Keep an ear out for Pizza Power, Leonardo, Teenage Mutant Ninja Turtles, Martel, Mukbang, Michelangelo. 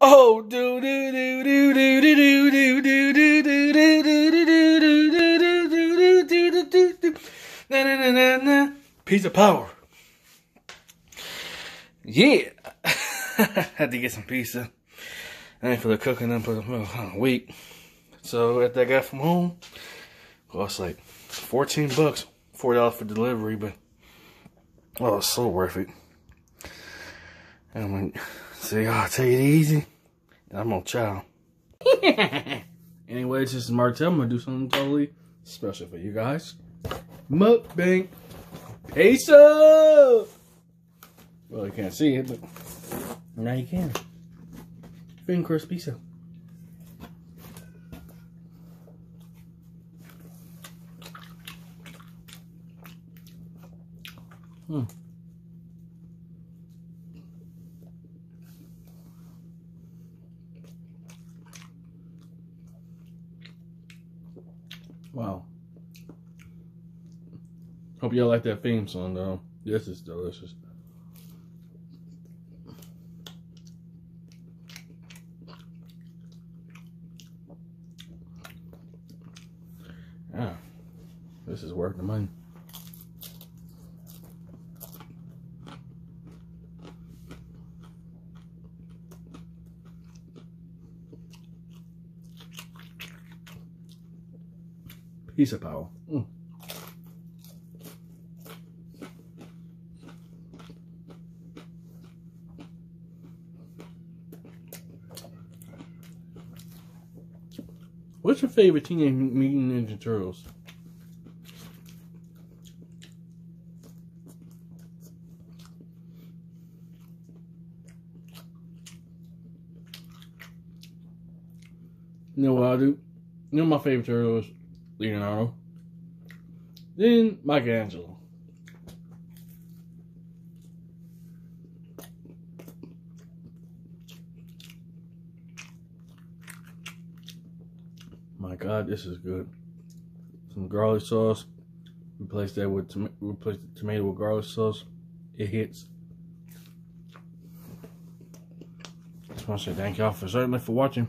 Oh, do do do do do do do do do do do do do do do do. Piece of power. Yeah. Had to get some pizza. I ain't feel like cooking them for a week. So after I got from home, cost like $14, $4 for delivery, but oh, it's so worth it. And I'm like, see, I'll take it easy. And I'm gonna chow. Anyways, this is Martel. I'm gonna do something totally special for you guys. Mukbang. Peace up. Well, you can't see it, but now you can. Thin crust pizza. Wow. Hope y'all like that theme song though. This is delicious. Yeah. This is worth the money. Piece of power. What's your favorite Teenage Mutant Ninja Turtles? You know what I do? You know my favorite turtle is Leonardo, then Michelangelo. My God, this is good. Some garlic sauce. Replace that with replace the tomato with garlic sauce. It hits. Just want to say thank y'all for watching.